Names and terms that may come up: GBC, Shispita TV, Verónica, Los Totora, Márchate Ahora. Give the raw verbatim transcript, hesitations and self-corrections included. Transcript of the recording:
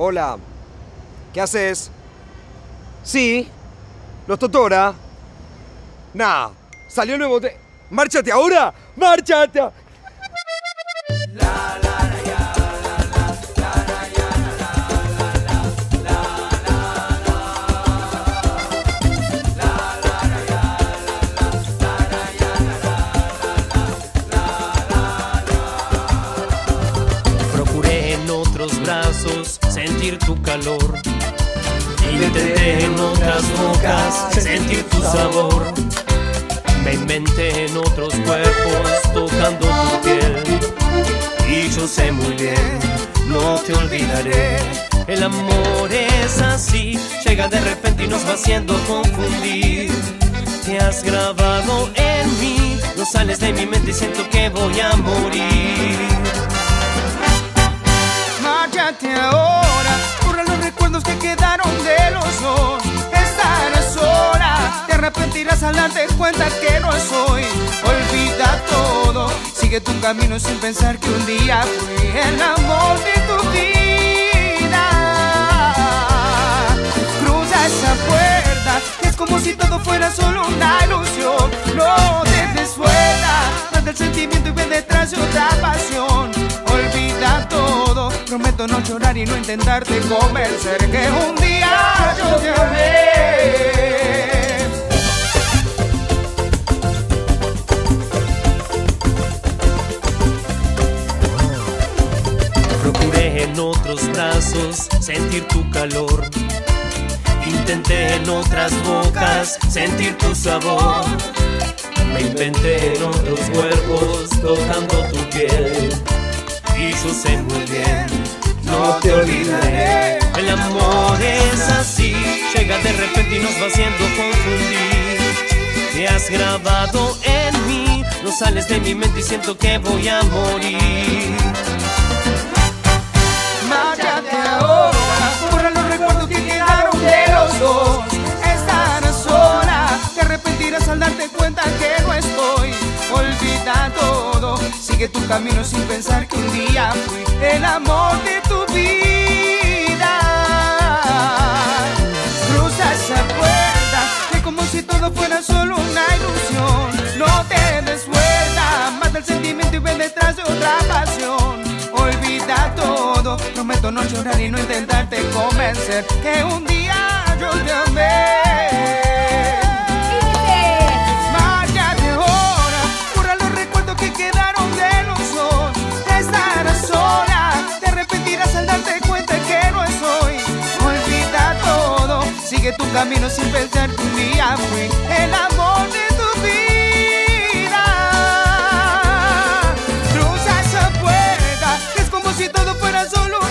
Hola. ¿Qué haces? Sí. Los Totora. Nah. Salió el nuevo... ¡Márchate ahora! ¡Márchate! Procuré en otros brazos sentir tu calor. Intenté en otras bocas sentir tu sabor. Me inventé en otros cuerpos tocando tu piel. Y yo sé muy bien, no te olvidaré. El amor es así, llega de repente y nos va haciendo confundir. Te has grabado en mí, no sales de mi mente y siento que voy a morir. Márchate ahora, borra los recuerdos que quedaron de los dos. Estarás sola, te arrepentirás al darte cuenta que no soy. Olvida todo, sigue tu camino sin pensar que un día fui el amor de tu vida. Cruza esa puerta, es como si todo fuera solo una ilusión. No te des vuelta, manda el sentimiento y ve detrás de otra pasión. Olvida todo, prometo no llorar y no intentarte convencer que un día yo te amé. Procuré en otros brazos sentir tu calor. Intenté en otras bocas sentir tu sabor. Me inventé en otros cuerpos tocando tu piel. Y yo sé muy bien, no te olvidaré. El amor es así, llega de repente y nos va haciendo confundir. Te has grabado en mí, no sales de mi mente y siento que voy a morir. Márchate ahora, borra los recuerdos que quedaron de los dos. Estarás sola, te arrepentirás al darte cuenta que no estoy. Olvida todo, sigue tu camino sin pensar que un día fui el amor de tu vida. Cruza esa puerta, es como si todo fuera solo una ilusión. No te des vuelta, mata el sentimiento y ven detrás de otra pasión. Olvida todo, prometo no llorar y no intentarte convencer que un día yo te amé. Márchate ahora, borra los recuerdos que quedaron de los dos. Estarás sola, te arrepentirás al darte cuenta que no es hoy. Olvida todo, sigue tu camino sin pensar que un día fui el amor de tu vida. Si todo fuera solo